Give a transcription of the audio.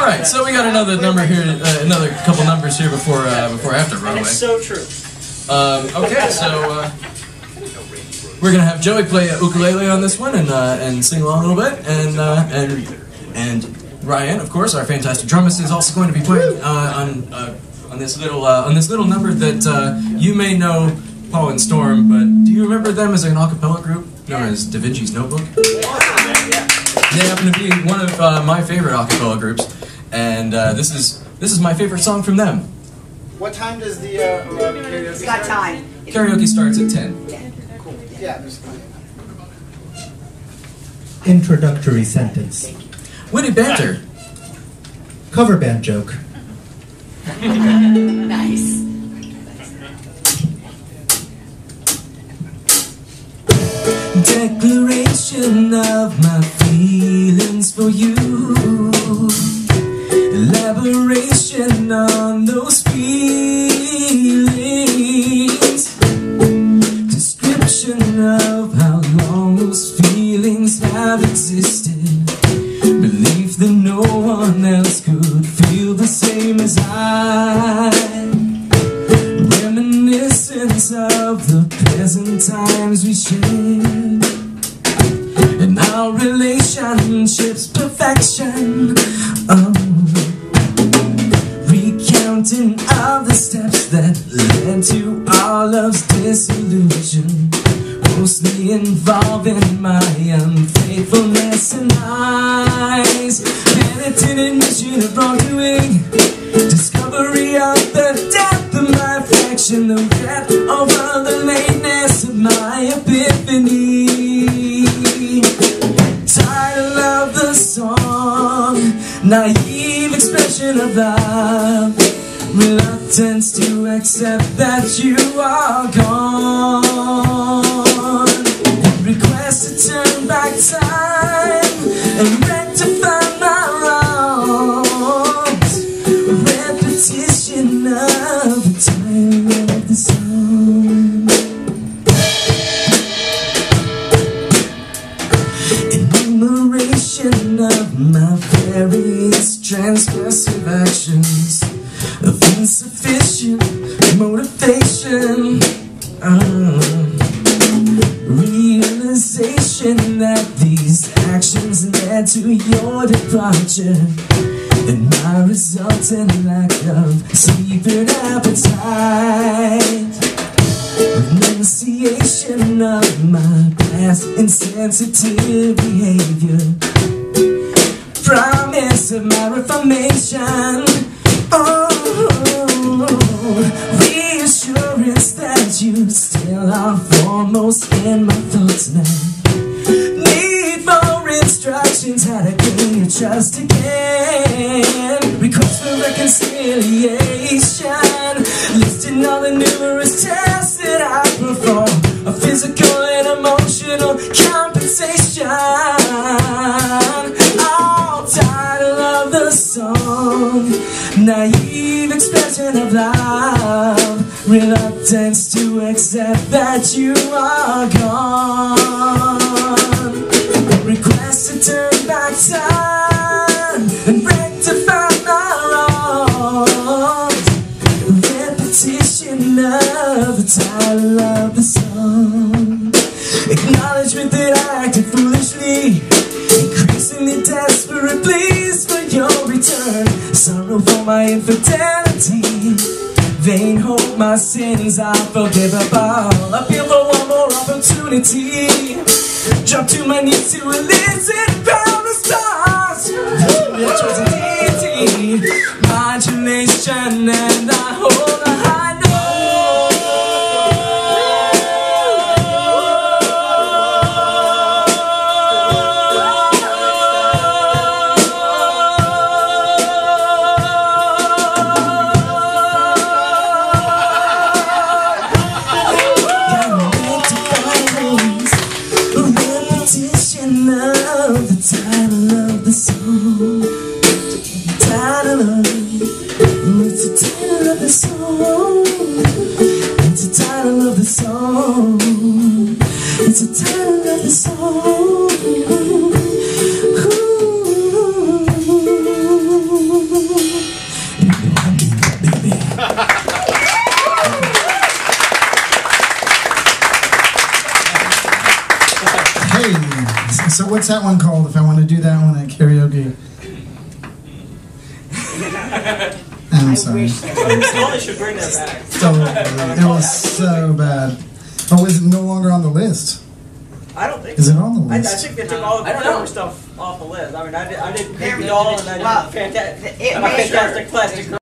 All right, so we got another number here, another couple numbers here before after runaway. That's so true. Okay, so we're gonna have Joey play ukulele on this one and sing along a little bit, and Ryan, of course, our fantastic drummist, is also going to be playing on this little number that you may know Paul and Storm, but do you remember them as an a cappella group known as Da Vinci's Notebook? They happen to be one of my favorite a cappella groups, and this is my favorite song from them. What time does the karaoke start? Time. Karaoke starts at 10. Yeah. Cool. Yeah. Introductory sentence. Witty banter. Cover band joke. Nice. Declaration of my feelings for you. Elaboration on those feelings. Description of how long those feelings have existed. Belief that no one else could feel the same as I. Reminiscence of the present times we shared. And our relationship's perfection. Recounting all the steps that led to our love's disillusion, mostly involving my unfaithfulness and lies. Penitent admission of wrongdoing, discovery of the depth of my affection, the wrath over the lateness of my epiphany. Title of the song, naive expression of love, reluctance to accept that you are gone. Request to turn back time and rectify my wrongs. Repetition of the time of the song. Enumeration of my various transgressive actions, of insufficient motivation. Realization that these actions led to your departure, and my resultant lack of secret appetite. Renunciation of my past insensitive behavior, promise of my reformation. Reassurance that you still are foremost in my thoughts now. Need for instructions how to gain your trust again. Request for reconciliation, listing all the numerous tests that I perform, of physical and emotional compensation. All title of the song, naive expression of love, reluctance to accept that you are gone. Request to turn back time and rectify my wrongs. Repetition of the title of the song. Acknowledgement that I acted foolishly, increasingly desperate pleas for your return. Sorrow for my infidelity, vain hope my sins are forgivable. Appeal for one more opportunity, drop to my knees to elicit from the stars. Retrosity, modulation, and I hold a high song. Ooh. Hey! So what's that one called if I want to do that one at karaoke? I'm sorry. It was so bad. Oh, is it no longer on the list? I don't think so. Is it on the list? I think they took all the proper stuff off the list. I mean, I did Big Doll and I did Fantastic Plastic Girl.